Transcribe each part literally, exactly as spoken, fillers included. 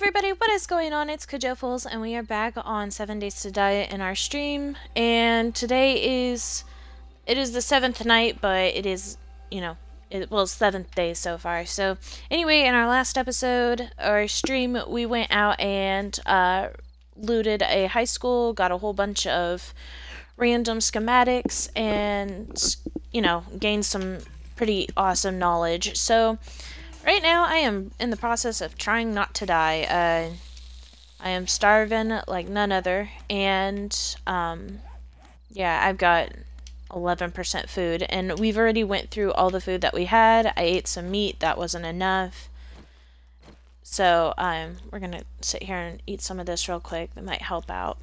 everybody, what is going on? It's Kajofools, and we are back on Seven Days to Die in our stream. And today is, it is the seventh night, but it is, you know, it well, seventh day so far. So anyway, in our last episode, or stream, we went out and uh, looted a high school, got a whole bunch of random schematics, and, you know, gained some pretty awesome knowledge. So right now, I am in the process of trying not to die. Uh, I am starving like none other, and um, yeah, I've got eleven percent food, and we've already went through all the food that we had. I ate some meat, that wasn't enough, so um, we're gonna sit here and eat some of this real quick. That might help out.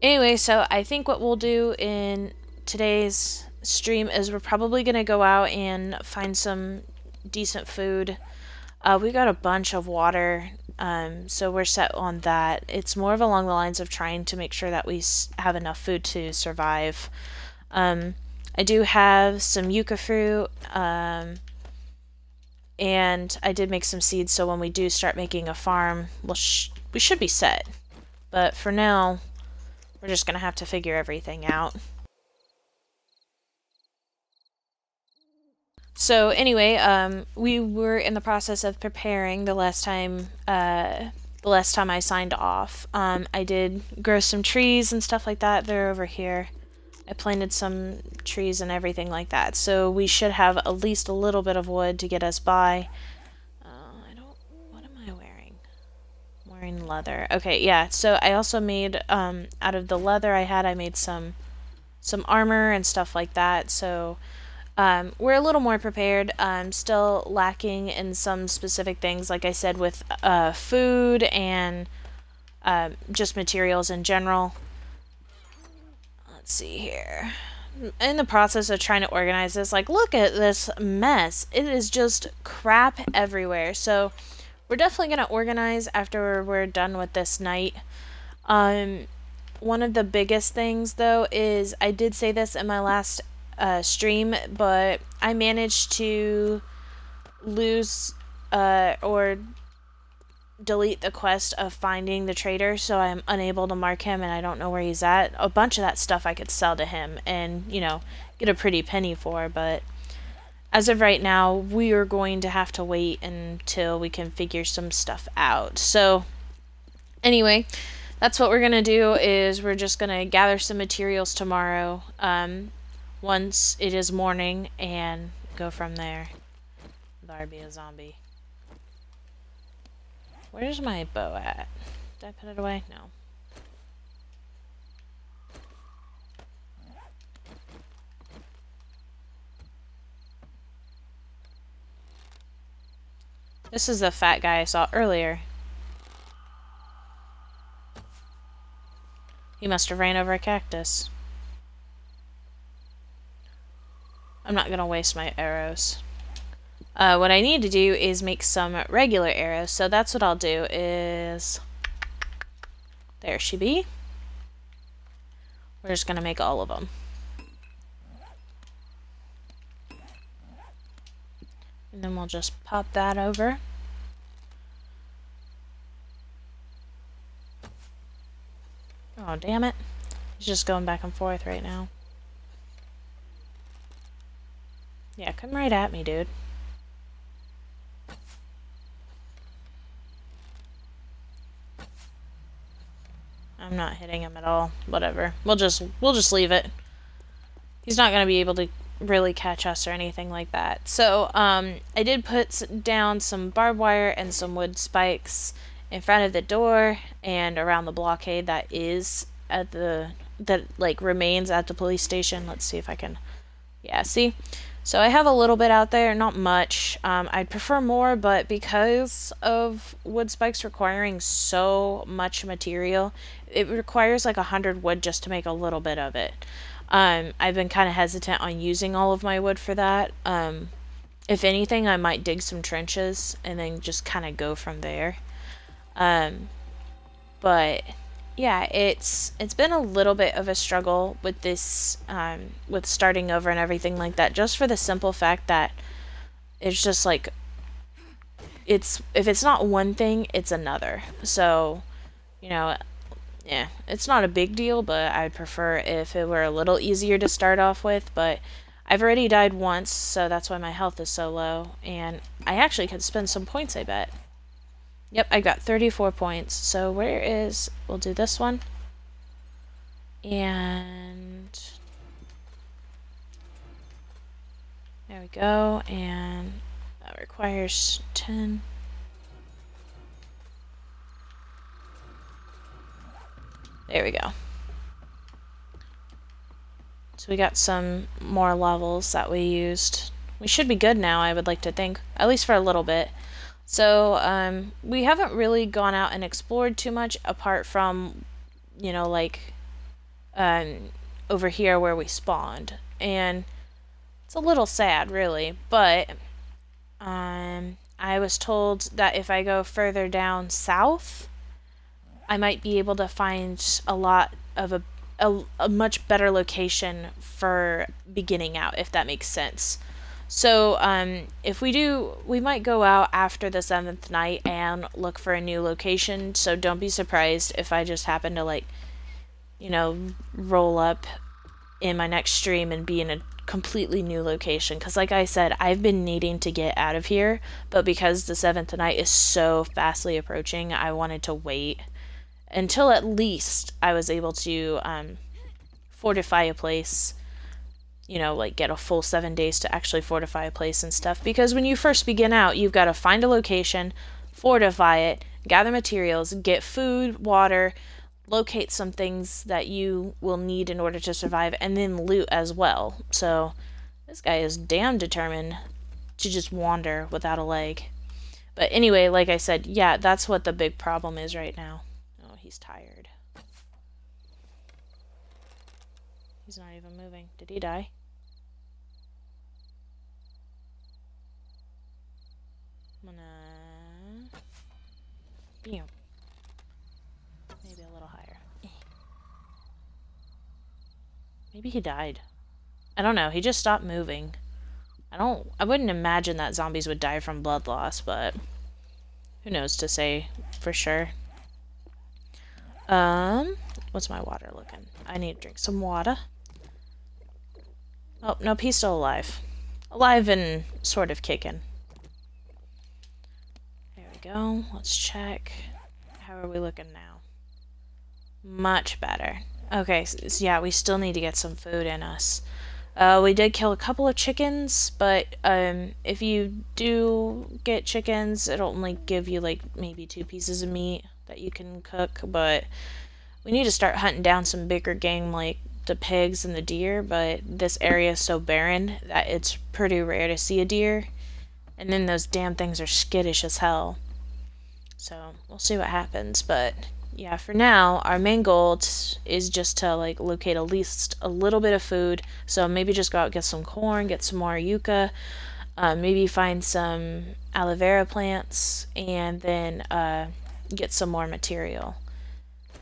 Anyway, so I think what we'll do in today's stream is we're probably gonna go out and find some decent food. Uh, we got a bunch of water, um, so we're set on that. It's more of along the lines of trying to make sure that we s have enough food to survive. Um, I do have some yucca fruit, um, and I did make some seeds, so when we do start making a farm, we'll sh we should be set. But for now, we're just gonna have to figure everything out. So anyway, um, we were in the process of preparing the last time, uh, the last time I signed off. Um, I did grow some trees and stuff like that. They're over here. I planted some trees and everything like that. So we should have at least a little bit of wood to get us by. Uh, I don't, what am I wearing? I'm wearing leather. Okay, yeah. So I also made, um, out of the leather I had, I made some, some armor and stuff like that. So Um, we're a little more prepared. I'm still lacking in some specific things, like I said, with uh, food and uh, just materials in general. Let's see here. In the process of trying to organize this, like, look at this mess. It is just crap everywhere. So we're definitely going to organize after we're done with this night. Um, one of the biggest things, though, is I did say this in my last Uh, stream, but I managed to lose uh, or delete the quest of finding the traitor, so I'm unable to mark him and I don't know where he's at. A bunch of that stuff I could sell to him and, you know, get a pretty penny for, but as of right now, we are going to have to wait until we can figure some stuff out. So anyway, that's what we're gonna do, is we're just gonna gather some materials tomorrow, um, once it is morning, and go from there. There'll be a zombie. Where's my bow at? Did I put it away? No. This is the fat guy I saw earlier. He must have ran over a cactus. I'm not going to waste my arrows. Uh, what I need to do is make some regular arrows, so that's what I'll do is... There she be. We're just going to make all of them. And then we'll just pop that over. Oh, damn it. It's just going back and forth right now. Yeah, come right at me, dude. I'm not hitting him at all. Whatever. We'll just we'll just leave it. He's not going to be able to really catch us or anything like that. So, um, I did put down some barbed wire and some wood spikes in front of the door and around the blockade that is at the that like remains at the police station. Let's see if I can. Yeah, see? So I have a little bit out there, not much. Um, I'd prefer more, but because of wood spikes requiring so much material, it requires like a hundred wood just to make a little bit of it. Um, I've been kind of hesitant on using all of my wood for that. Um, if anything, I might dig some trenches and then just kind of go from there. Um, but yeah, it's it's been a little bit of a struggle with this, um, with starting over and everything like that, just for the simple fact that it's just like it's if it's not one thing, it's another. So, you know, yeah, it's not a big deal, but I'd prefer if it were a little easier to start off with. But I've already died once, so that's why my health is so low. And I actually could spend some points, I bet. Yep, I got thirty-four points. So where is... We'll do this one. And... there we go. And that requires ten. There we go. So we got some more levels that we used. We should be good now, I would like to think, at least for a little bit. So um, we haven't really gone out and explored too much apart from, you know, like um, over here where we spawned. And it's a little sad, really, but um, I was told that if I go further down south, I might be able to find a lot of a A, a much better location for beginning out, if that makes sense. So um, if we do, we might go out after the seventh night and look for a new location, so don't be surprised if I just happen to, like, you know, roll up in my next stream and be in a completely new location, because like I said, I've been needing to get out of here, but because the seventh night is so fastly approaching, I wanted to wait until at least I was able to um, fortify a place, you know, like get a full seven days to actually fortify a place and stuff. Because when you first begin out, you've got to find a location, fortify it, gather materials, get food, water, locate some things that you will need in order to survive, and then loot as well. So this guy is damn determined to just wander without a leg. But anyway, like I said, yeah, that's what the big problem is right now. He's tired. He's not even moving. Did he die? I'm gonna... Bam. Maybe a little higher. Maybe he died. I don't know. He just stopped moving. I don't... I wouldn't imagine that zombies would die from blood loss, but... who knows to say for sure. Um, what's my water looking? I need to drink some water. Oh, no, he's still alive. Alive and sort of kicking. There we go. Let's check. How are we looking now? Much better. Okay, so yeah, we still need to get some food in us. Uh, we did kill a couple of chickens, but um, if you do get chickens, it'll only give you, like, maybe two pieces of meat that you can cook, but we need to start hunting down some bigger game like the pigs and the deer, but this area is so barren that it's pretty rare to see a deer, and then those damn things are skittish as hell. So we'll see what happens, but yeah, for now our main goal is just to, like, locate at least a little bit of food, so maybe just go out and get some corn, get some more yucca, uh, maybe find some aloe vera plants, and then uh, get some more material,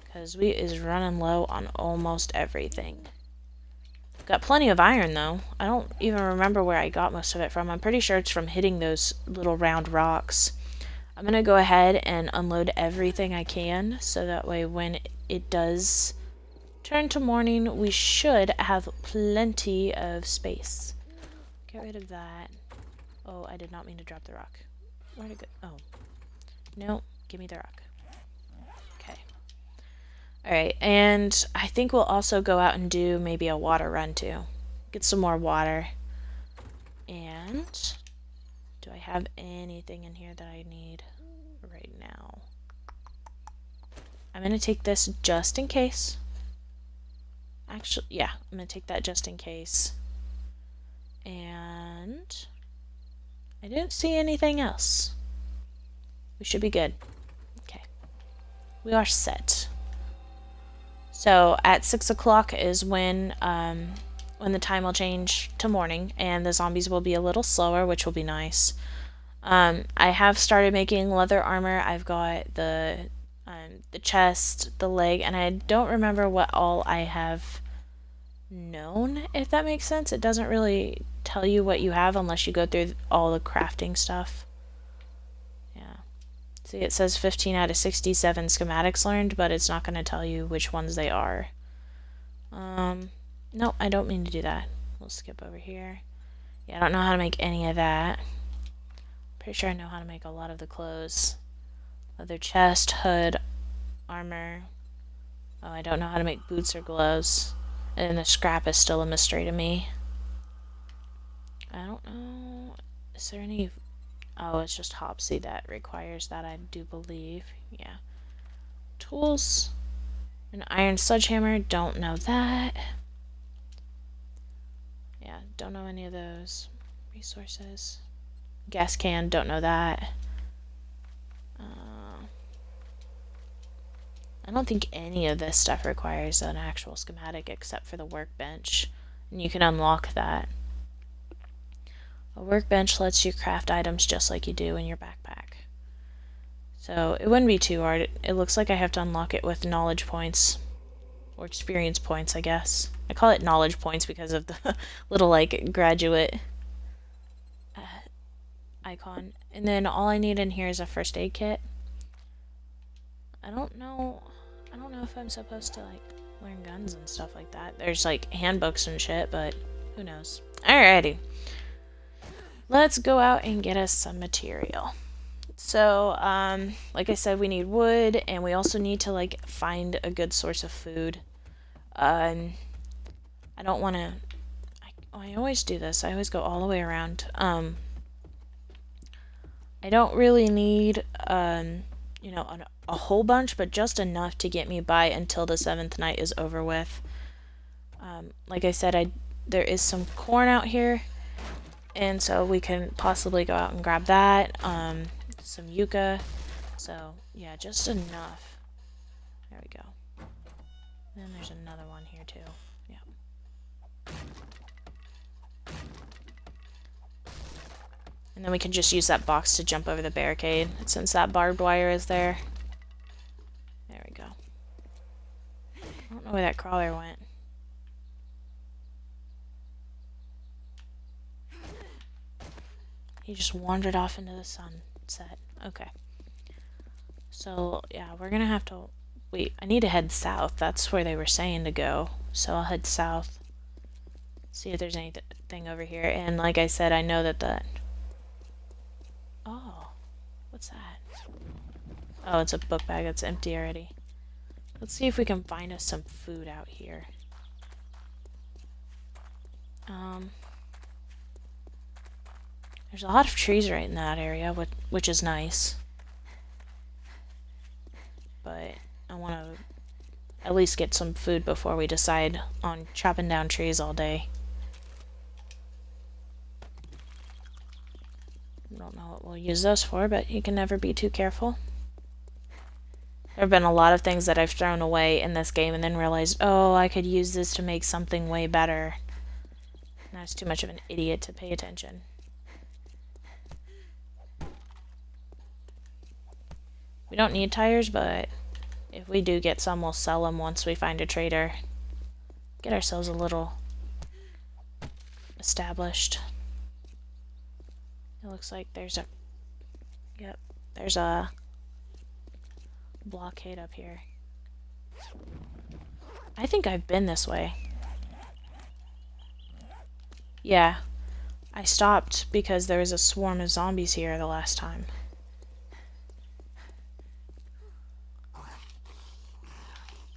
because we is running low on almost everything. Got plenty of iron though. I don't even remember where I got most of it from. I'm pretty sure it's from hitting those little round rocks. I'm gonna go ahead and unload everything I can, so that way when it does turn to morning, we should have plenty of space. Get rid of that. Oh, I did not mean to drop the rock. Where'd it go? Oh. Nope. Give me the rock. Okay. Alright, and I think we'll also go out and do maybe a water run too. Get some more water. And do I have anything in here that I need right now? I'm going to take this just in case. Actually, yeah, I'm going to take that just in case. And I didn't see anything else. We should be good. Okay. We are set. So at six o'clock is when um, when the time will change to morning, and the zombies will be a little slower, which will be nice. Um, I have started making leather armor. I've got the, um, the chest, the leg, and I don't remember what all I have known, if that makes sense. It doesn't really tell you what you have unless you go through all the crafting stuff. See, it says fifteen out of sixty-seven schematics learned, but it's not going to tell you which ones they are. Um, no, I don't mean to do that. We'll skip over here. Yeah, I don't know how to make any of that. Pretty sure I know how to make a lot of the clothes. Leather chest, hood, armor. Oh, I don't know how to make boots or gloves. And the scrap is still a mystery to me. I don't know. Is there any... Oh, it's just Hopsy that requires that, I do believe. Yeah. Tools. An iron sledgehammer. Don't know that. Yeah, don't know any of those. Resources. Gas can. Don't know that. Uh, I don't think any of this stuff requires an actual schematic except for the workbench. And you can unlock that. A workbench lets you craft items just like you do in your backpack. So it wouldn't be too hard. It looks like I have to unlock it with knowledge points. Or experience points, I guess. I call it knowledge points because of the little, like, graduate uh, icon. And then all I need in here is a first aid kit. I don't know... I don't know if I'm supposed to, like, learn guns and stuff like that. There's, like, handbooks and shit, but who knows. Alrighty. Let's go out and get us some material. So, um, like I said, we need wood, and we also need to, like, find a good source of food. Um, I don't want to... I, I always do this. I always go all the way around. Um, I don't really need, um, you know, a, a whole bunch, but just enough to get me by until the seventh night is over with. Um, like I said, I there is some corn out here. And so we can possibly go out and grab that, um, some yucca. So, yeah, just enough. There we go. And then there's another one here, too. Yeah. And then we can just use that box to jump over the barricade, since that barbed wire is there. There we go. I don't know where that crawler went. He just wandered off into the sunset. Okay. So, yeah, we're gonna have to... Wait, I need to head south. That's where they were saying to go. So I'll head south. See if there's anything over here. And like I said, I know that the... Oh. What's that? Oh, it's a book bag that's empty already. Let's see if we can find us some food out here. Um... There's a lot of trees right in that area, which, which is nice. But I want to at least get some food before we decide on chopping down trees all day. I don't know what we'll use those for, but you can never be too careful. There have been a lot of things that I've thrown away in this game and then realized, oh, I could use this to make something way better. And I was too much of an idiot to pay attention. We don't need tires, but if we do get some, we'll sell them once we find a trader. Get ourselves a little established. It looks like there's a... Yep, there's a blockade up here. I think I've been this way. Yeah, I stopped because there was a swarm of zombies here the last time.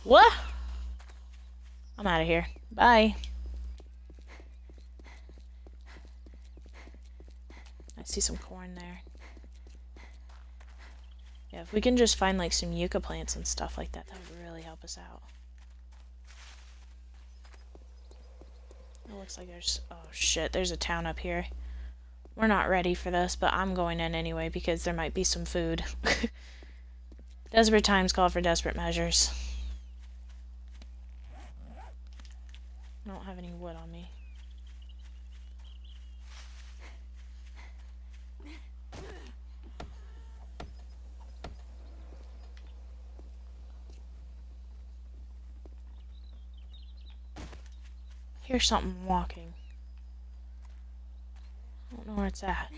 What? I'm out of here. Bye. I see some corn there. Yeah, if we can just find like some yucca plants and stuff like that, that would really help us out. It looks like there's... Oh shit, there's a town up here. We're not ready for this, but I'm going in anyway because there might be some food. Desperate times call for desperate measures. I don't have any wood on me. Here's something walking. I don't know where it's at.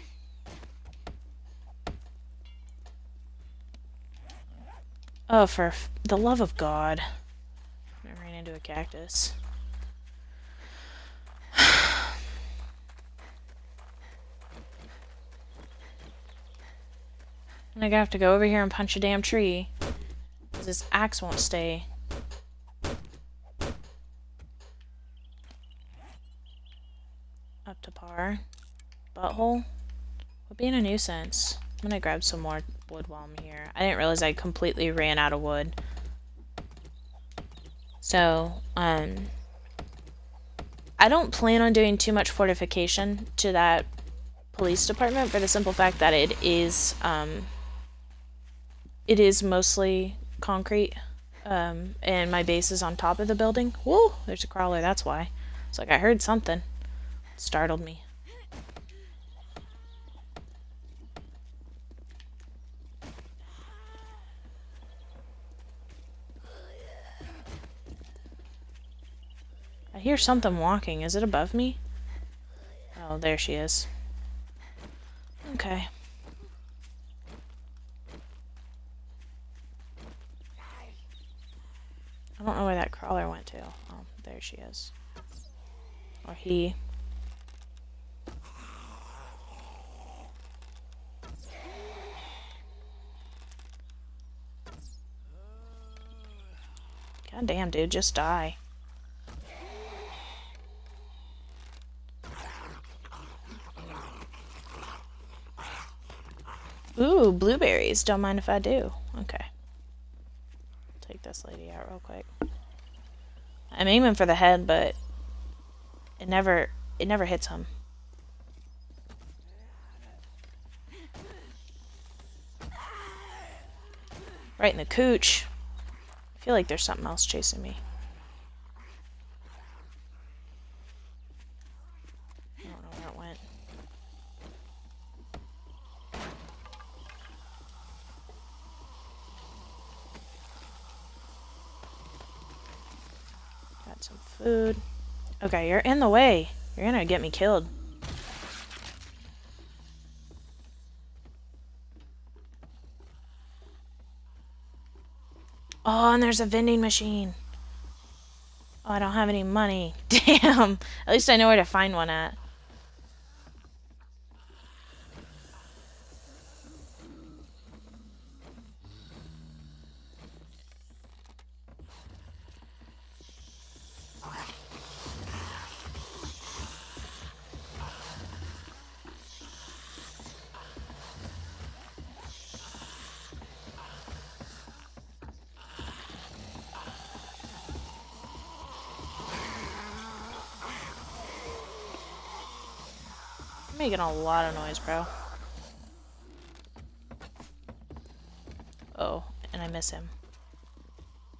Oh, for f the love of God. I ran into a cactus. I'm gonna have to go over here and punch a damn tree. Because this axe won't stay. Up to par. Butthole? Would be in a nuisance. I'm gonna grab some more wood while I'm here. I didn't realize I completely ran out of wood. So, um... I don't plan on doing too much fortification to that police department for the simple fact that it is, um... it is mostly concrete, um, and my base is on top of the building. Whoa! There's a crawler, that's why. It's like I heard something. It startled me. I hear something walking. Is it above me? Oh, there she is. Okay. I don't know where that crawler went to. Oh, there she is. Or he. God damn, dude, just die. Ooh, blueberries. Don't mind if I do. Okay. Take this lady out real quick. I'm aiming for the head, but it never it never hits him. Right in the cooch. I feel like there's something else chasing me. Some food. Okay, you're in the way. You're gonna get me killed. Oh, and there's a vending machine. Oh, I don't have any money. Damn. At least I know where to find one at. Making a lot of noise, bro. Oh, and I miss him.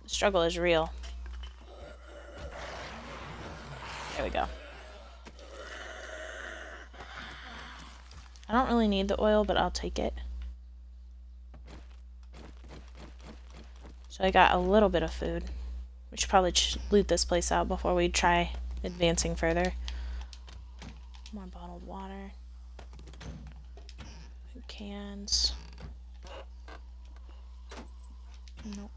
The struggle is real. There we go. I don't really need the oil, but I'll take it. So I got a little bit of food. We should probably loot this place out before we try advancing further. More bottled water, cans. Nope.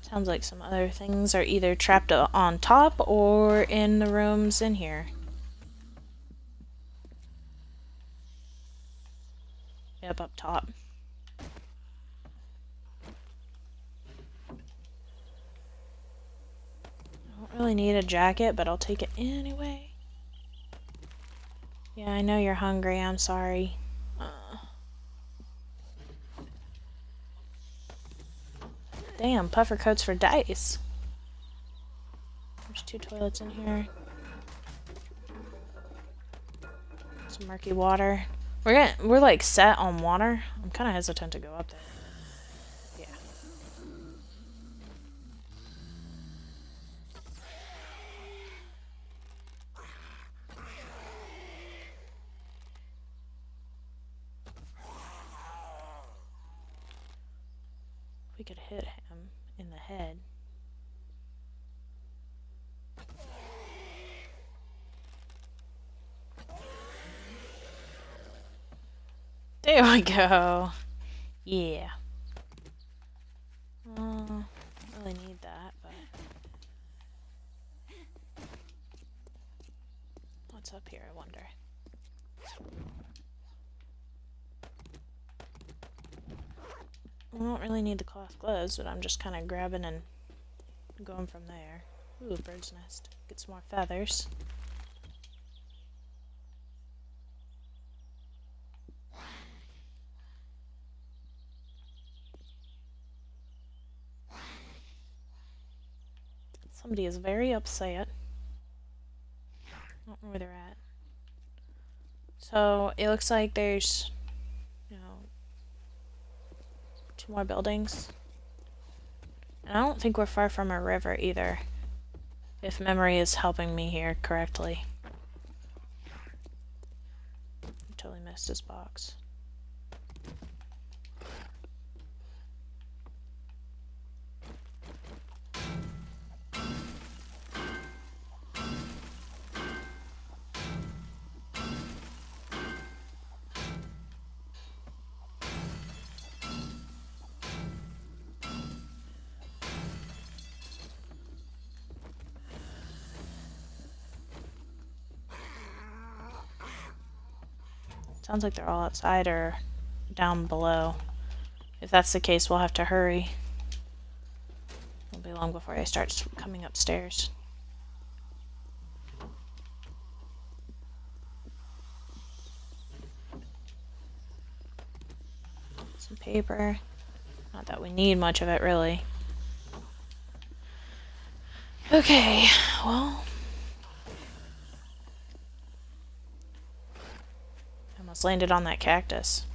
Sounds like some other things are either trapped on top or in the rooms in here. Yep, up top. I don't really need a jacket, but I'll take it anyway. Yeah, I know you're hungry. I'm sorry. Damn, puffer coats for dice. There's two toilets in here. Some murky water. We're gonna, we're like set on water. I'm kind of hesitant to go up there. Yeah. we could hit him in the head. There we go. Yeah. Uh, I don't really need that, but what's up here, I wonder? I don't really need the cloth gloves, but I'm just kind of grabbing and going from there. Ooh, bird's nest. Get some more feathers. Somebody is very upset. I don't know where they're at. So it looks like there's, you know, two more buildings. And I don't think we're far from a river either, if memory is helping me here correctly. I totally missed this box. Sounds like they're all outside or down below. If that's the case, we'll have to hurry. It'll be long before they start coming upstairs. Some paper. Not that we need much of it, really. Okay, well. Landed on that cactus.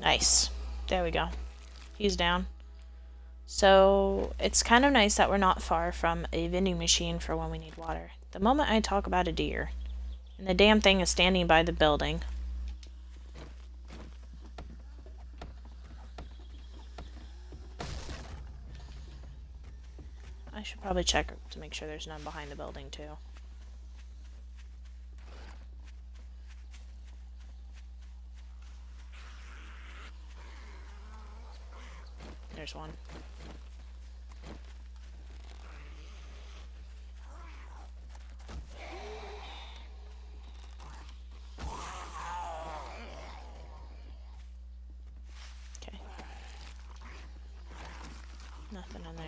Nice. There we go. He's down. So it's kind of nice that we're not far from a vending machine for when we need water. The moment I talk about a deer, and the damn thing is standing by the building. I should probably check to make sure there's none behind the building, too. There's one. Okay. Nothing in there.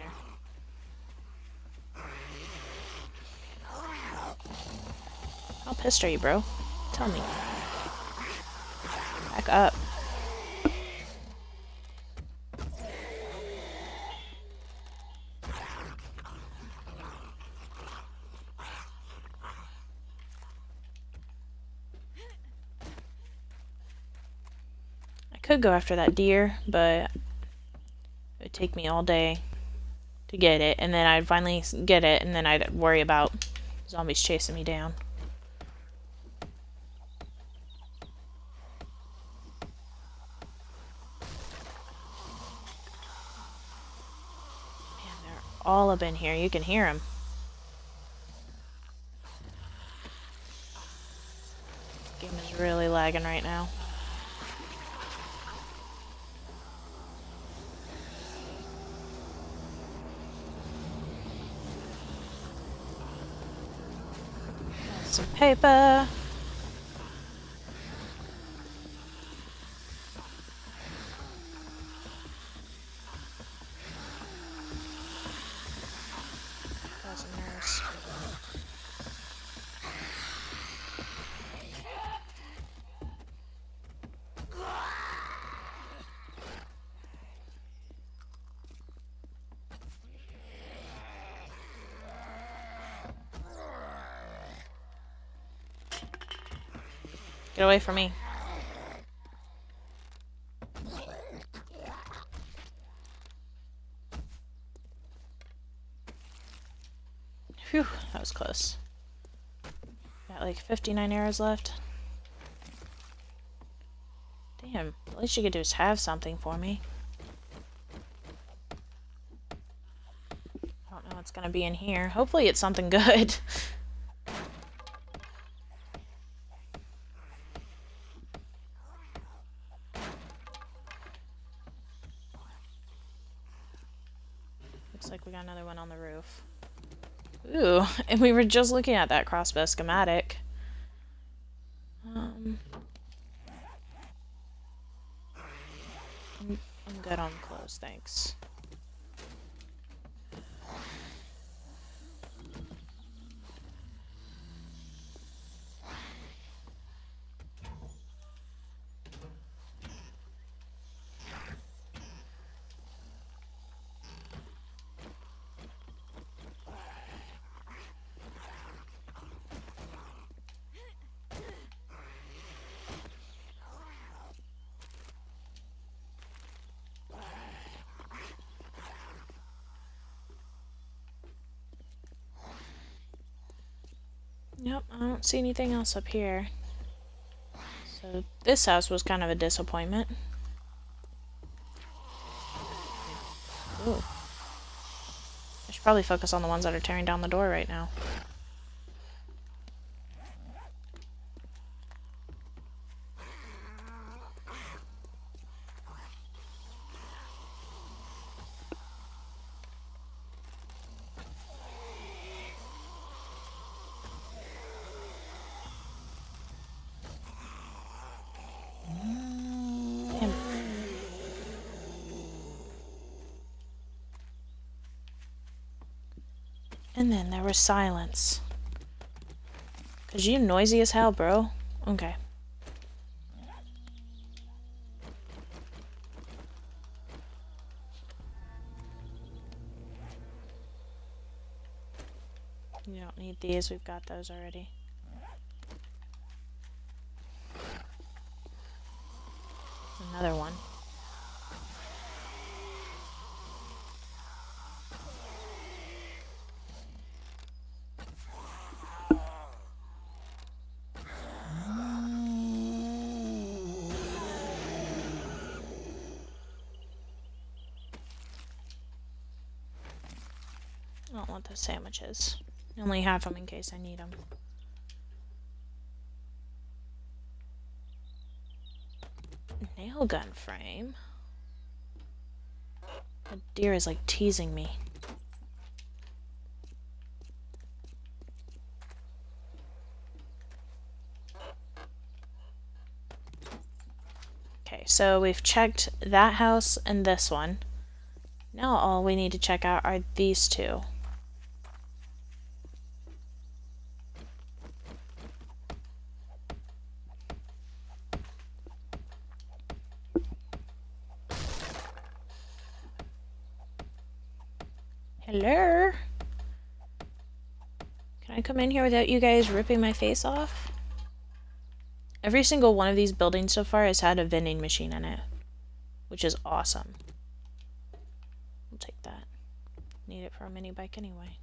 How pissed are you, bro? Tell me. Back up. I could go after that deer, but it would take me all day to get it, and then I'd finally get it, and then I'd worry about zombies chasing me down. All up in here. You can hear him. Game is really lagging right now. Some paper. Get away from me. Phew, that was close. Got like fifty-nine arrows left. Damn, the least you could do is have something for me. I don't know what's gonna be in here. Hopefully it's something good. Looks like we got another one on the roof. Ooh, and we were just looking at that crossbow schematic. Um, I'm good on clothes, thanks. Yep, I don't see anything else up here. So this house was kind of a disappointment. Ooh. I should probably focus on the ones that are tearing down the door right now. And then there was silence. Cause you noisy as hell, bro. Okay. You don't need these, we've got those already. Another one. I don't want those sandwiches. I only have them in case I need them. Nail gun frame? The deer is like teasing me. Okay, so we've checked that house and this one. Now all we need to check out are these two. Hello? Can I come in here without you guys ripping my face off? Every single one of these buildings so far has had a vending machine in it, which is awesome. We'll take that. Need it for a mini bike anyway.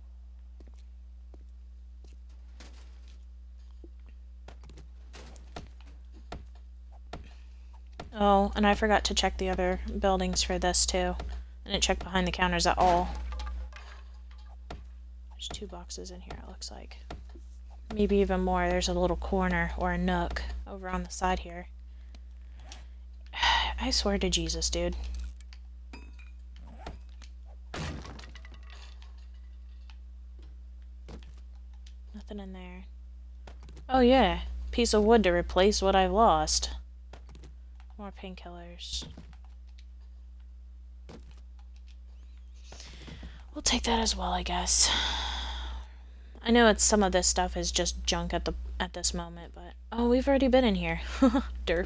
Oh, and I forgot to check the other buildings for this too. I didn't check behind the counters at all. There's two boxes in here, it looks like. Maybe even more. There's a little corner or a nook over on the side here. I swear to Jesus, dude. Nothing in there. Oh yeah, piece of wood to replace what I've lost. More painkillers. We'll take that as well, I guess. I know it's some of this stuff is just junk at the at this moment, but oh, we've already been in here. Derp.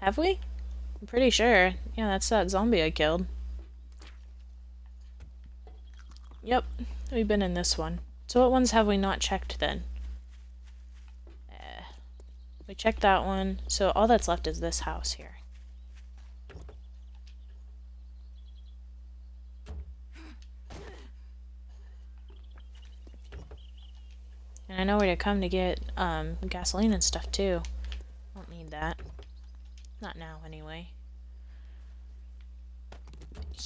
Have we? I'm pretty sure. Yeah, that's that zombie I killed. Yep, we've been in this one. So what ones have we not checked then? Eh. We checked that one, so all that's left is this house here. And I know where to come to get um, gasoline and stuff too. Don't need that. Not now, anyway.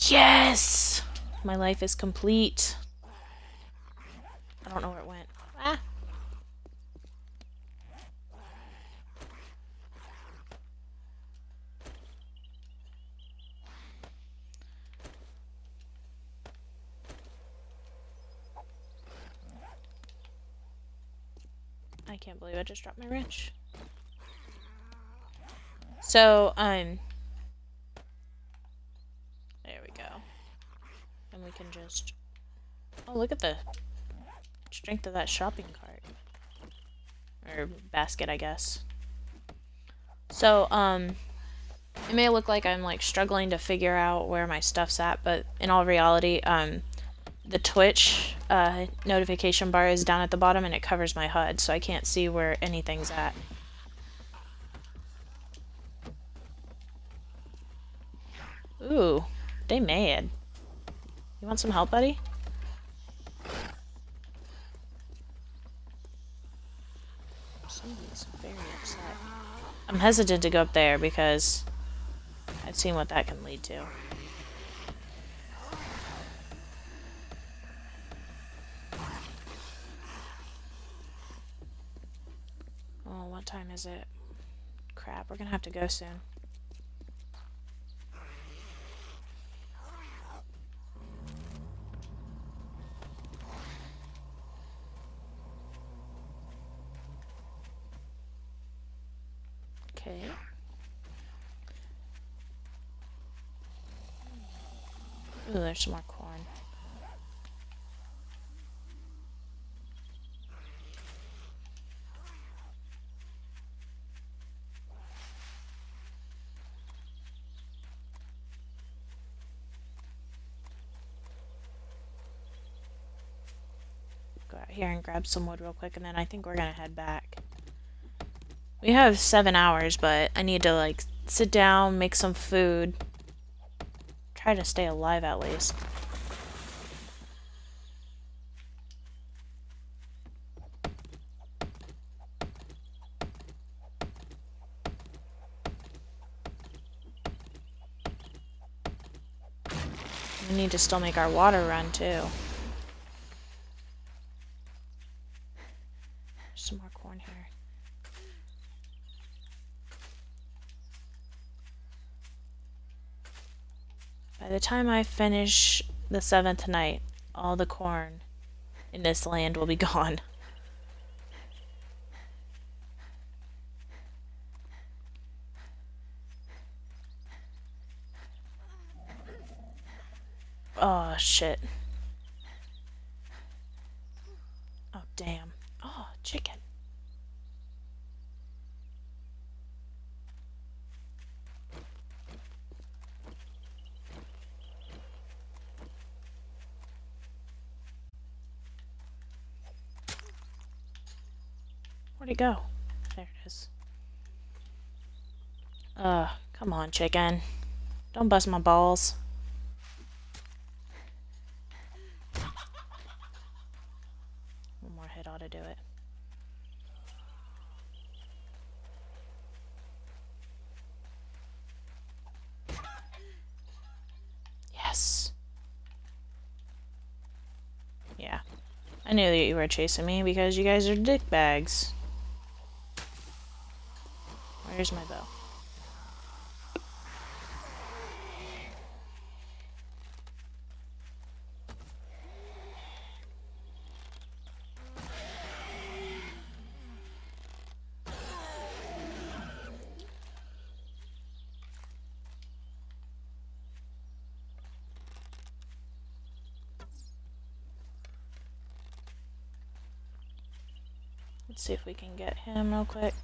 Yes! My life is complete. I don't know where it went. Ah! I can't believe I just dropped my wrench. So, um... there we go. And we can just... oh, look at the strength of that shopping cart. Or basket, I guess. So, um... it may look like I'm, like, struggling to figure out where my stuff's at, but in all reality, um... the Twitch uh, notification bar is down at the bottom and it covers my H U D, so I can't see where anything's at. Ooh, they mad. You want some help, buddy? Somebody's very upset. I'm hesitant to go up there because I've seen what that can lead to. Oh, what time is it? Crap, we're gonna have to go soon. Okay. Ooh, there's some more corn. Go out here and grab some wood real quick, and then I think we're gonna head back. We have seven hours, but I need to, like, sit down, make some food. Try to stay alive, at least. We need to still make our water run, too. Some more corn here. By the time I finish the seventh night, all the corn in this land will be gone. Oh, shit. Oh, damn. Oh, chicken. Where'd it go? There it is. Uh, come on, chicken. Don't bust my balls. One more hit ought to do it. Yes. Yeah. I knew that you were chasing me because you guys are dick bags. Where's my bow? Let's see if we can get him real quick.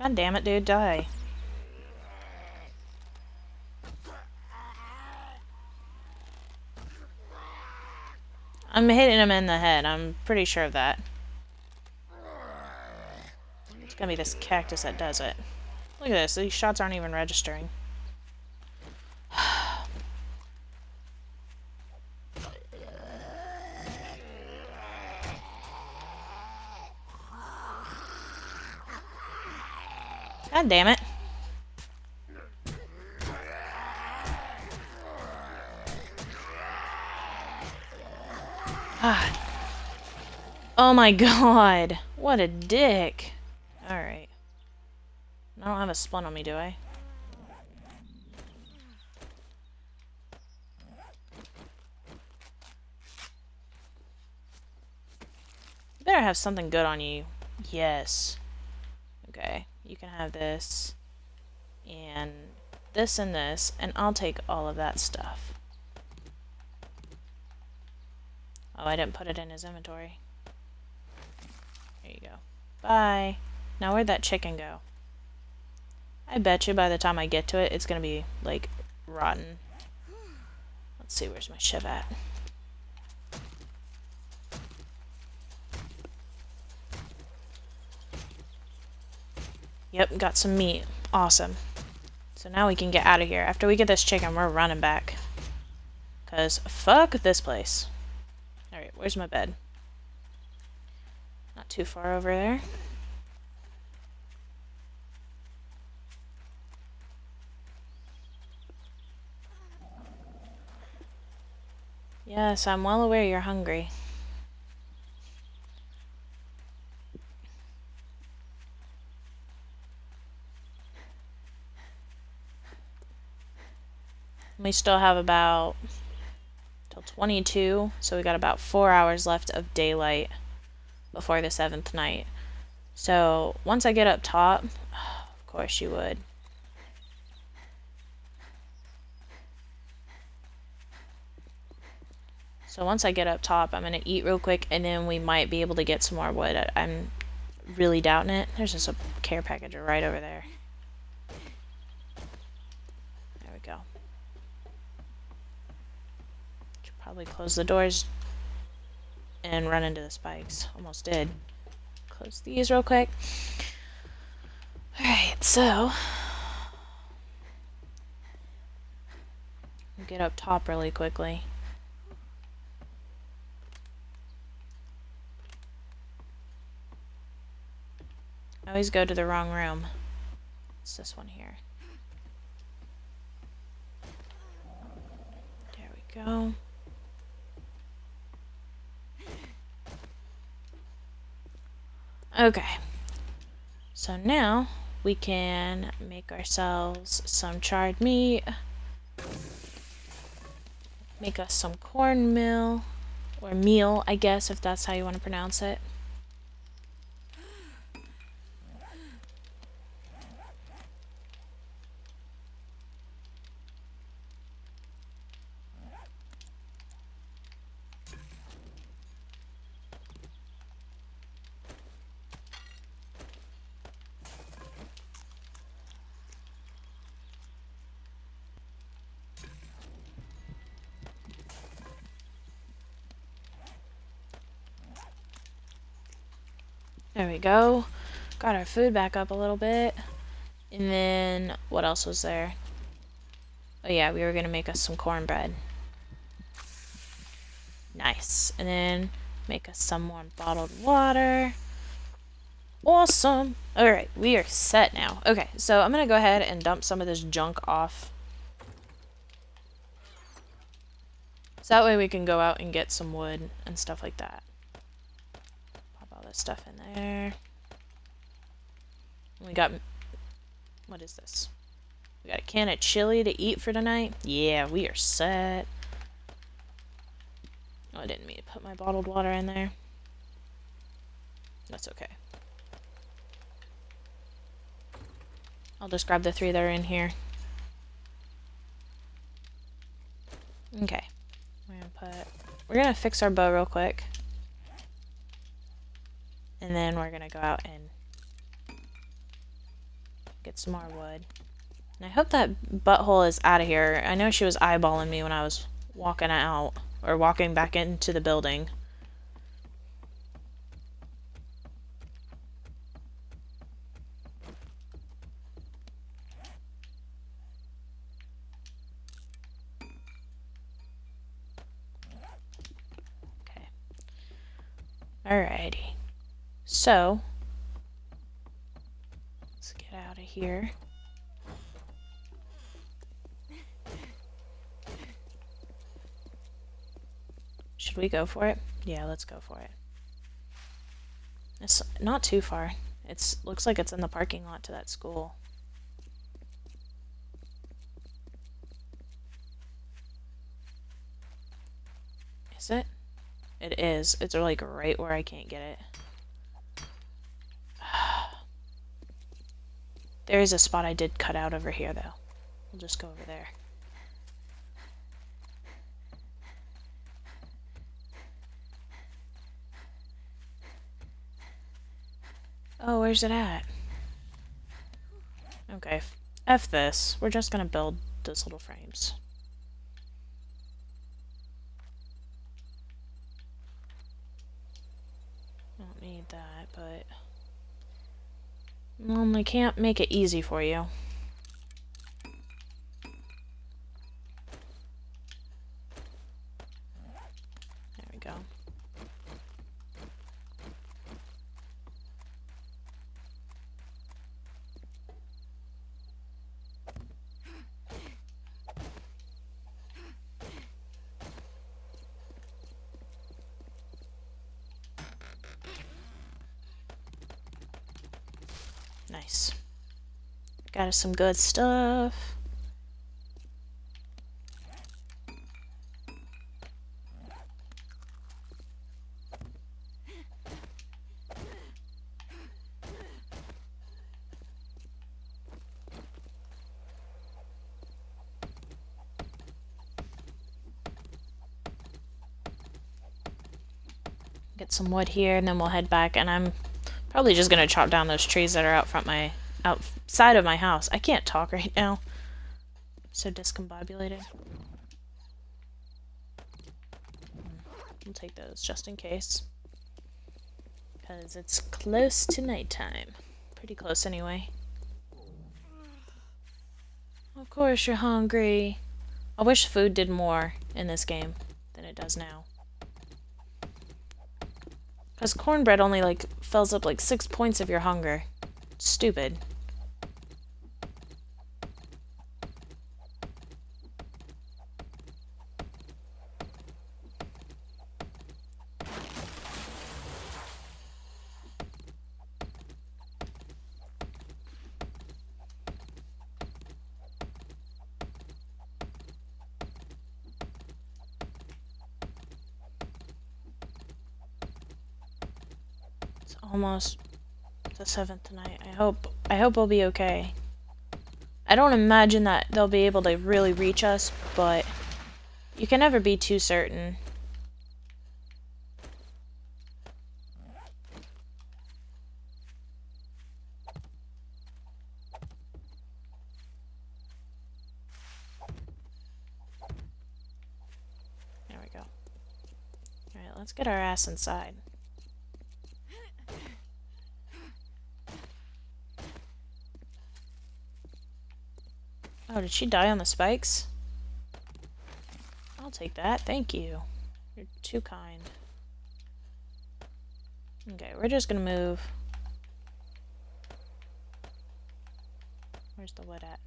God damn it, dude, die. I'm hitting him in the head, I'm pretty sure of that. It's gonna be this cactus that does it. Look at this, these shots aren't even registering. God damn it. Ah. Oh my god. What a dick. Alright. I don't have a spawn on me, do I? You better have something good on you. Yes. Okay. You can have this. And this and this. And I'll take all of that stuff. Oh, I didn't put it in his inventory. There you go. Bye. Now where'd that chicken go? I bet you by the time I get to it, it's gonna be, like, rotten. Let's see, where's my shiv at? Yep, got some meat. Awesome. So now we can get out of here. After we get this chicken, we're running back. 'Cause fuck this place. Alright, where's my bed? Not too far over there. Yes, I'm well aware you're hungry. We still have about till twenty-two, so we got about four hours left of daylight before the seventh night. So once I get up top, of course you would. So once I get up top, I'm gonna eat real quick, and then we might be able to get some more wood. I'm really doubting it. There's just a care package right over there. There we go. Should probably close the doors and run into the spikes. Almost did. Close these real quick. Alright, so we'll get up top really quickly. I always go to the wrong room. It's this one here. There we go. Okay. So now we can make ourselves some charred meat. Make us some cornmeal. Or meal, I guess, if that's how you want to pronounce it. There we go. Got our food back up a little bit. And then, what else was there? Oh yeah, we were gonna make us some cornbread. Nice. And then, make us some more bottled water. Awesome! Alright, we are set now. Okay, so I'm gonna go ahead and dump some of this junk off. So that way we can go out and get some wood and stuff like that. Stuff in there. We got, what is this? We got a can of chili to eat for tonight. Yeah, we are set. Oh, I didn't mean to put my bottled water in there. That's okay. I'll just grab the three that are in here. Okay. We're gonna put, we're gonna fix our bow real quick. And then we're gonna go out and get some more wood. And I hope that butthole is out of here. I know she was eyeballing me when I was walking out, or walking back into the building. Okay. Alrighty. So, let's get out out of here. Should we go for it? Yeah, let's go for it. It's not too far. It looks like it's in the parking lot to that school. Is it? It is. It's like right where I can't get it. There is a spot I did cut out over here, though. We'll just go over there. Oh, where's it at? Okay, F this. We're just gonna build those little frames. Don't need that, but... Well, I can't make it easy for you. There we go. Nice. Got us some good stuff. Get some wood here and then we'll head back, and I'm probably just gonna chop down those trees that are out front my outside of my house. I can't talk right now. I'm so discombobulated. I'll take those just in case, because it's close to nighttime. Pretty close anyway. Of course you're hungry. I wish food did more in this game than it does now. Because cornbread only, like, fills up, like, six points of your hunger. It's stupid. Almost the seventh tonight. I hope I hope we'll be okay. I don't imagine that they'll be able to really reach us, but you can never be too certain. There we go. Alright, let's get our ass inside. Oh, did she die on the spikes? I'll take that. Thank you. You're too kind. Okay, we're just gonna move. Where's the wood at?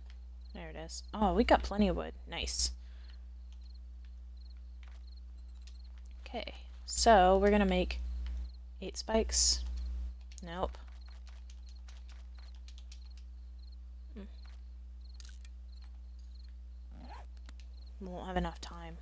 There it is. Oh, we got plenty of wood. Nice. Okay, so we're gonna make eight spikes. Nope. We won't have enough time.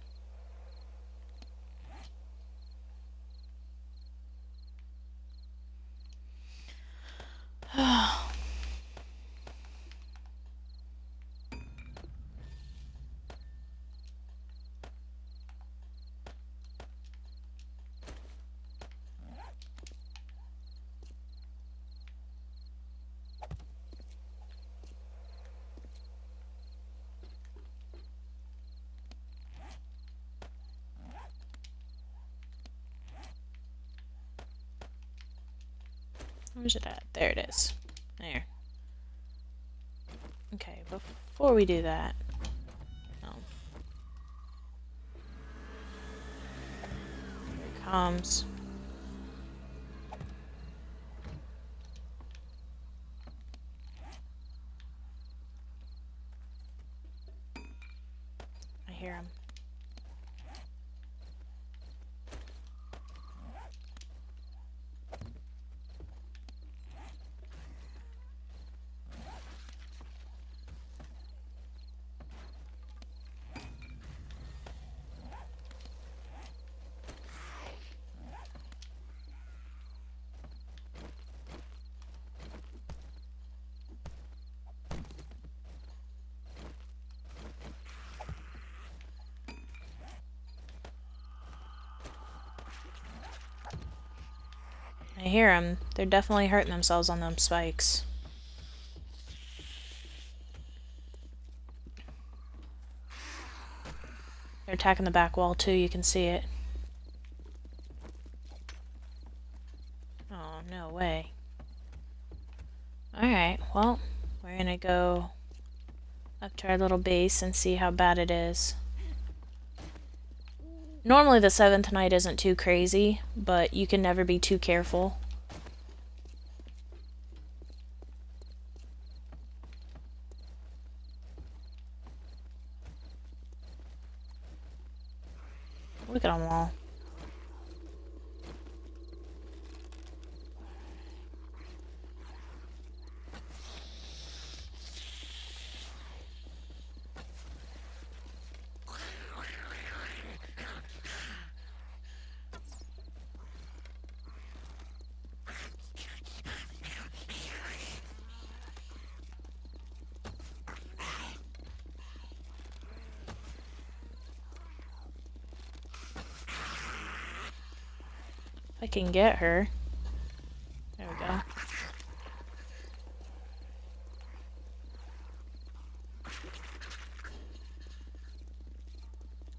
Where's it at? There it is. There. Okay, before we do that... Oh. Here it comes. I hear them. They're definitely hurting themselves on them spikes. They're attacking the back wall too, you can see it. Oh, no way. Alright, well, we're gonna go up to our little base and see how bad it is. Normally the seventh night isn't too crazy, but you can never be too careful. Look at them all. I can get her. There we go.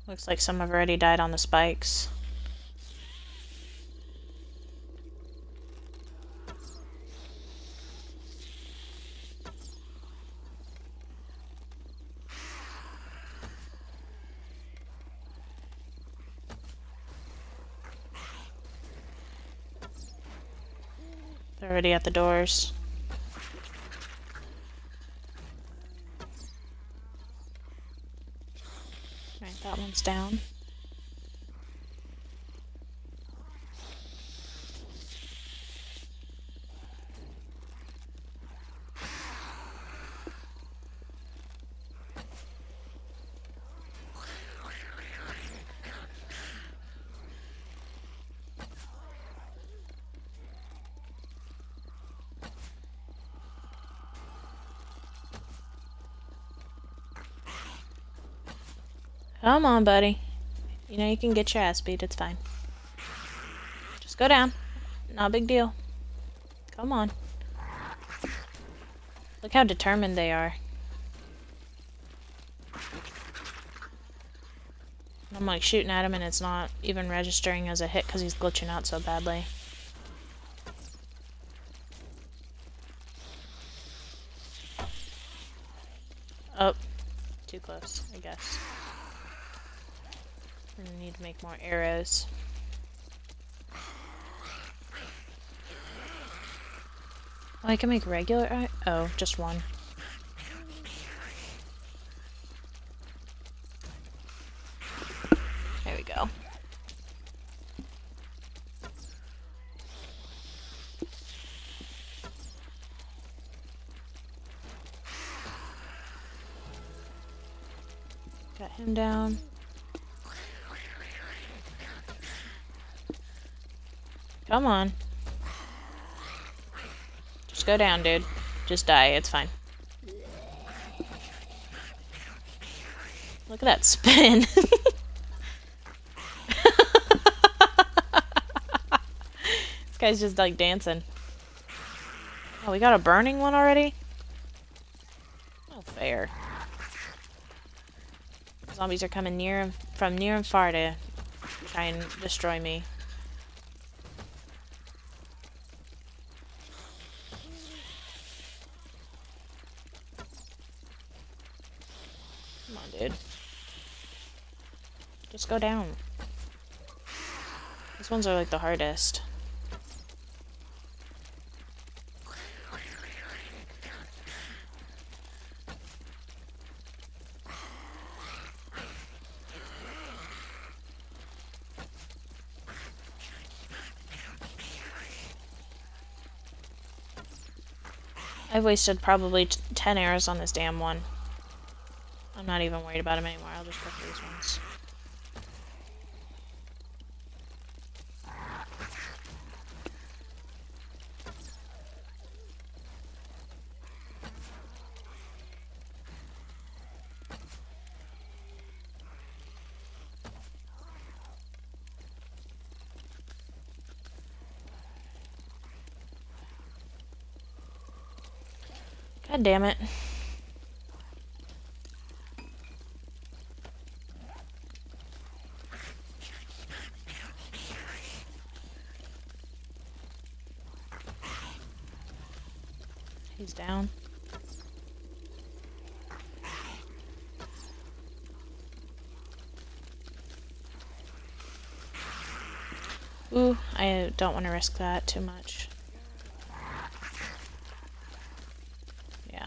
Looks like some have already died on the spikes. Already at the doors. Alright, that one's down. Come on, buddy. You know you can get your ass beat, it's fine. Just go down. Not a big deal. Come on. Look how determined they are. I'm like shooting at him and it's not even registering as a hit because he's glitching out so badly. Oh. Too close, I guess. I need to make more arrows. Oh, I can make regular. Oh, just one. There we go. Got him down. Come on. Just go down, dude. Just die. It's fine. Look at that spin. This guy's just like dancing. Oh, we got a burning one already? Oh, fair. Zombies are coming near and from near and far to try and destroy me. Just go down. These ones are like the hardest. I've wasted probably t ten arrows on this damn one. I'm not even worried about him anymore. I'll just go for these ones. God damn it. He's down. Ooh, I don't want to risk that too much. Yeah.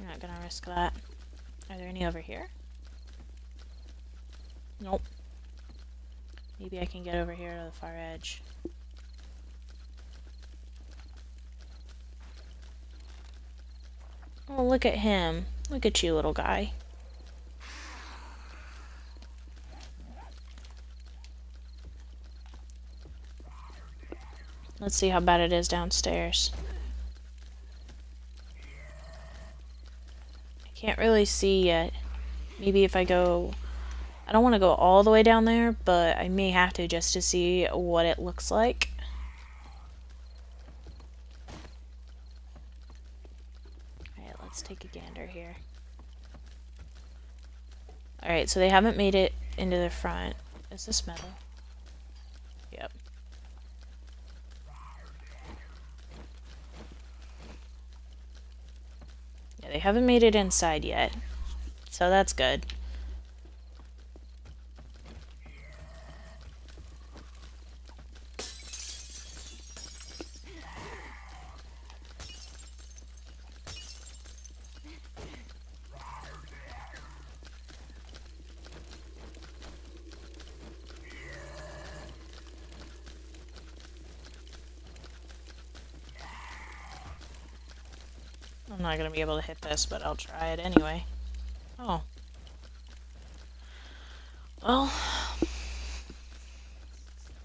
I'm not gonna risk that. Are there any over here? Nope. Maybe I can get over here to the far edge. Oh, look at him. Look at you, little guy. Let's see how bad it is downstairs. I can't really see yet. Maybe if I go... I don't want to go all the way down there, but I may have to just to see what it looks like. Alright, let's take a gander here. Alright, so they haven't made it into the front. Is this metal? Yep. They haven't made it inside yet, so that's good. I'm not gonna be able to hit this, but I'll try it anyway. Oh. Well.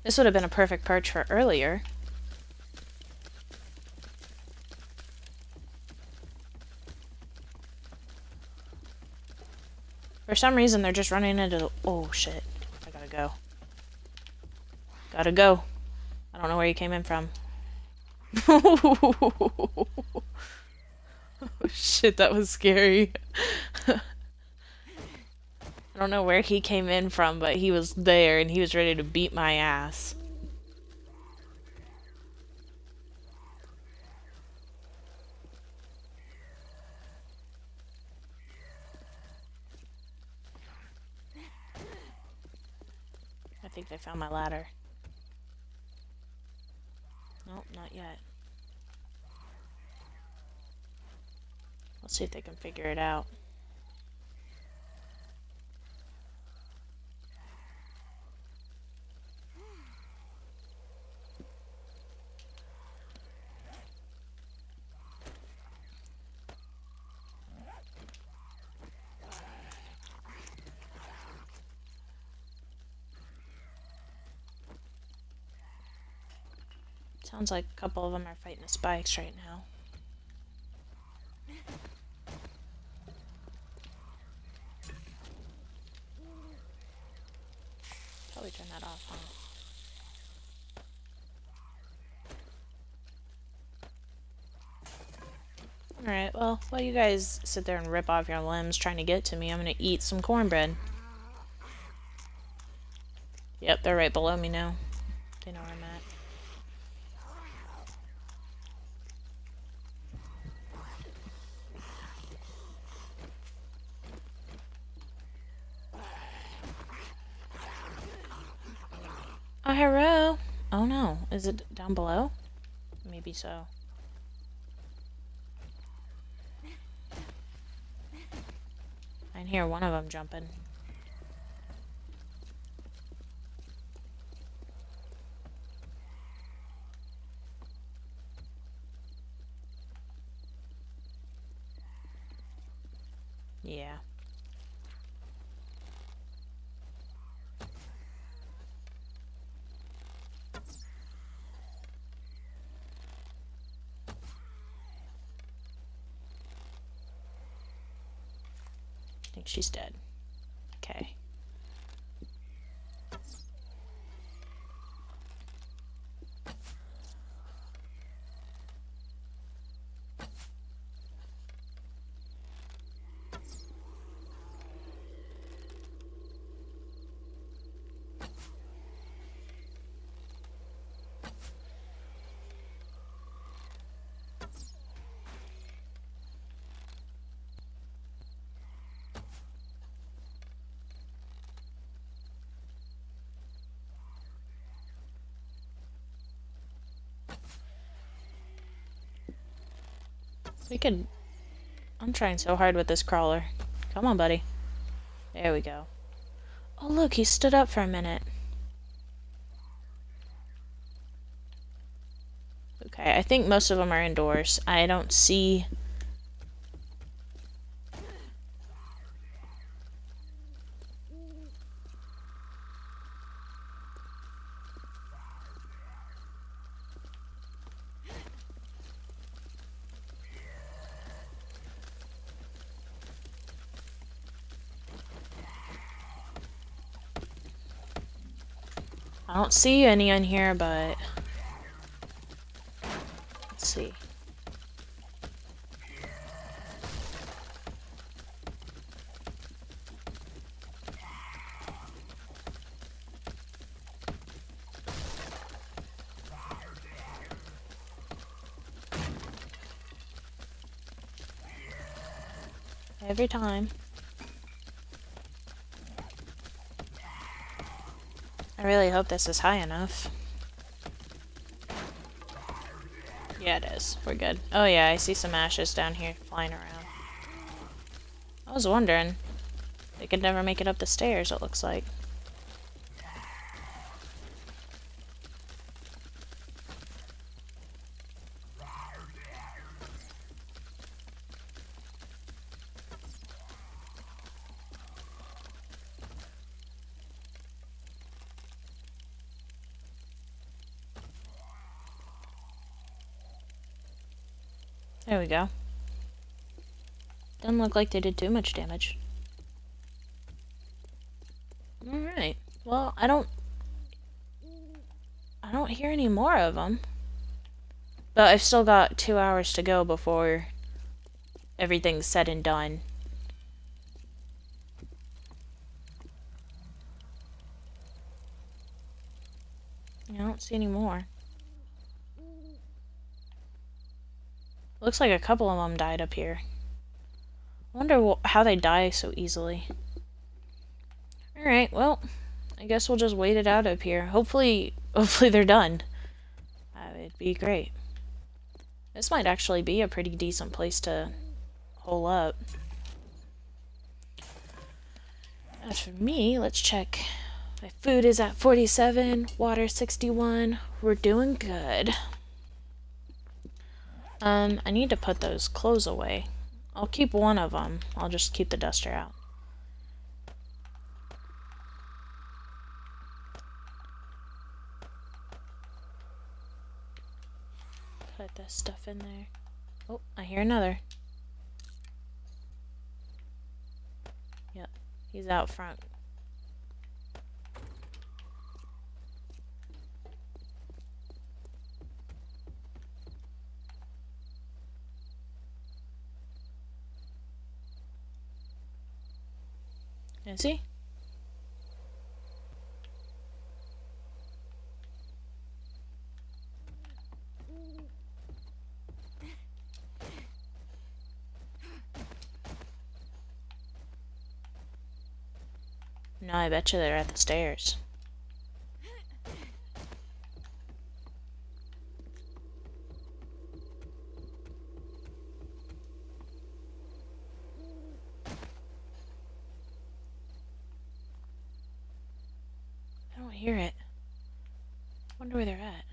This would have been a perfect perch for earlier. For some reason, they're just running into the... Oh, shit. I gotta go. Gotta go. I don't know where you came in from. Oh shit, that was scary. I don't know where he came in from, but he was there and he was ready to beat my ass. I think they found my ladder. Nope, not yet. Let's see if they can figure it out. Sounds like a couple of them are fighting the spikes right now. Probably turn that off, huh? Alright, well, while you guys sit there and rip off your limbs trying to get to me, I'm gonna eat some cornbread. Yep, they're right below me now. They know where I'm at. Oh, hello! Oh no, is it down below? Maybe so. I can hear one of them jumping. Yeah. She's dead. Okay. We could... I'm trying so hard with this crawler. Come on, buddy. There we go. Oh, look, he stood up for a minute. Okay, I think most of them are indoors. I don't see... I don't see any in here, but let's see. Every time. I really hope this is high enough. Yeah, it is. We're good. Oh yeah, I see some ashes down here flying around. I was wondering. They could never make it up the stairs, it looks like. There we go. Doesn't look like they did too much damage. Alright. Well, I don't... I don't hear any more of them. But I've still got two hours to go before everything's said and done. I don't see any more. Looks like a couple of them died up here. I wonder how they die so easily. Alright, well, I guess we'll just wait it out up here. Hopefully, hopefully they're done. That would be great. This might actually be a pretty decent place to hole up. As for me, let's check. My food is at forty-seven, water sixty-one. We're doing good. Um, I need to put those clothes away. I'll keep one of them. I'll just keep the duster out. Put this stuff in there. Oh, I hear another. Yep, he's out front. Is he? No, I bet you they're at the stairs. Hear it. Wonder where they're at.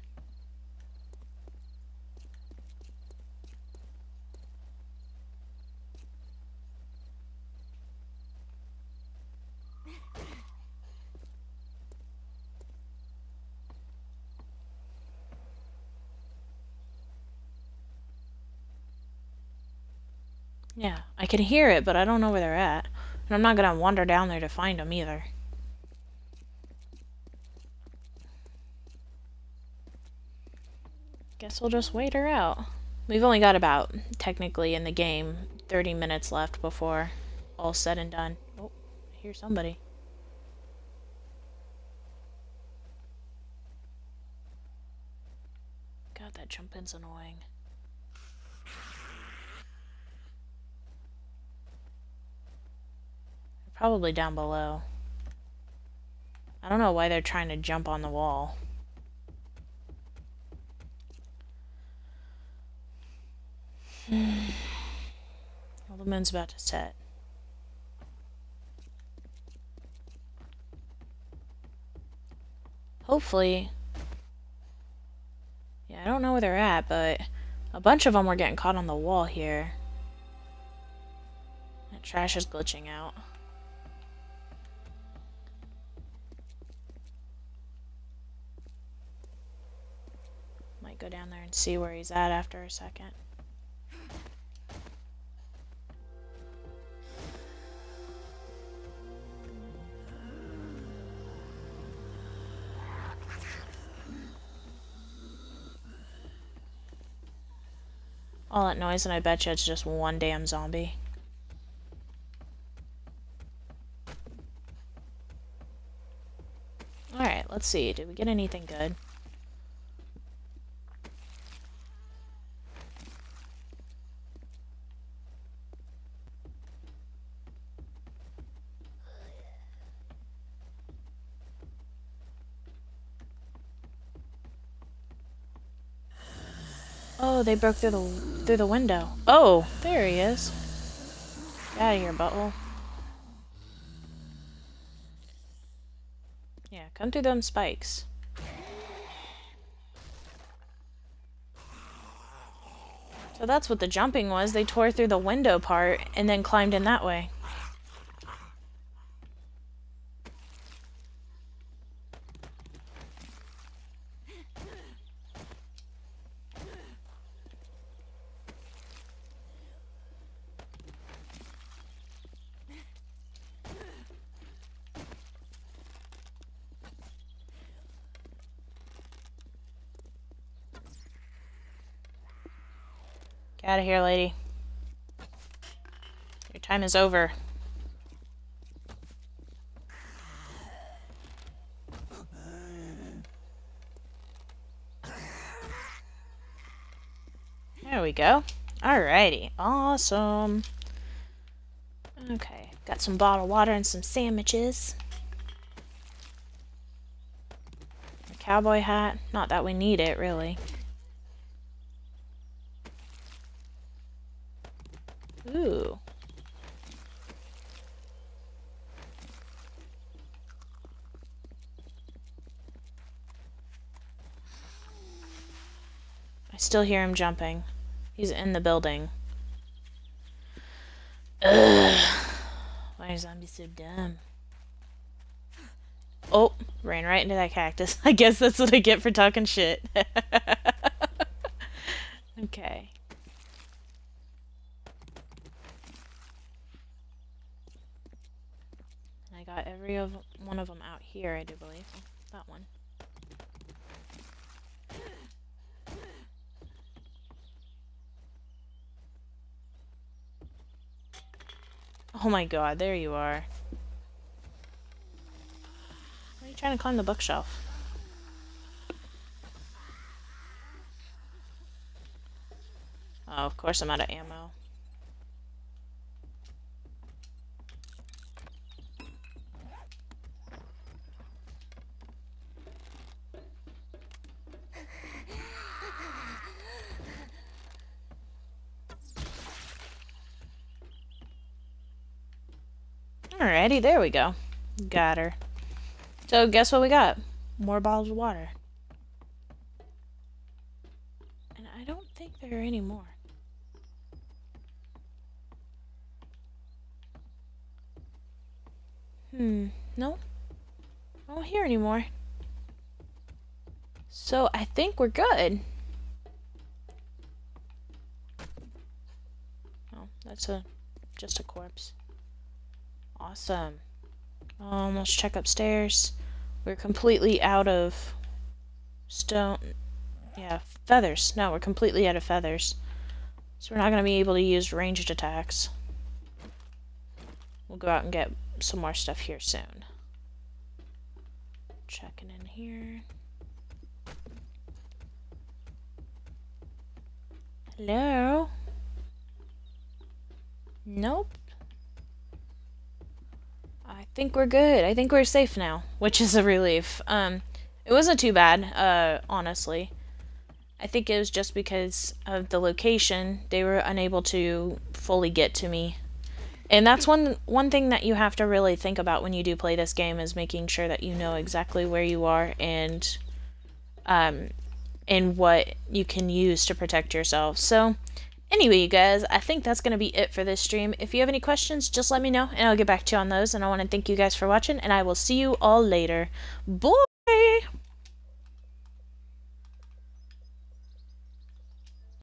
Yeah, I can hear it, but I don't know where they're at. And I'm not gonna wander down there to find them either. Guess we'll just wait her out. We've only got about, technically in the game, thirty minutes left before all said and done. Oh, I hear somebody. God, that jump in's annoying. They're probably down below. I don't know why they're trying to jump on the wall. Hmm. moon's about to set. Hopefully. Yeah, I don't know where they're at, but a bunch of them were getting caught on the wall here. That trash is glitching out. Might go down there and see where he's at after a second. All that noise, and I bet you it's just one damn zombie. Alright, let's see. Did we get anything good? Oh, they broke through the through the window. Oh, there he is. Get out of here, butthole. Yeah, come through them spikes. So that's what the jumping was. They tore through the window part and then climbed in that way. Get out of here, lady. Your time is over. There we go. Alrighty. Awesome. Okay. Got some bottled water and some sandwiches. A cowboy hat. Not that we need it, really. Ooh. I still hear him jumping. He's in the building. Ugh. Why are zombies so dumb? Oh, ran right into that cactus. I guess that's what I get for talking shit. Okay. I got every of one of them out here, I do believe. That one. Oh my god, there you are. Why are you trying to climb the bookshelf? Oh, of course I'm out of ammo. Alrighty, there we go. Got her. So guess what we got? More bottles of water. And I don't think there are any more. Hmm. No. I don't hear any more. So I think we're good. Oh, that's a just a corpse. Awesome. Um, let's check upstairs. We're completely out of stone. Yeah, feathers. No, we're completely out of feathers. So we're not going to be able to use ranged attacks. We'll go out and get some more stuff here soon. Checking in here. Hello? Nope. I think we're good. I think we're safe now, which is a relief. Um, it wasn't too bad, uh, honestly. I think it was just because of the location, they were unable to fully get to me. And that's one one thing that you have to really think about when you do play this game, is making sure that you know exactly where you are and um, and what you can use to protect yourself. So anyway, you guys, I think that's going to be it for this stream. If you have any questions, just let me know, and I'll get back to you on those. And I want to thank you guys for watching, and I will see you all later. Bye!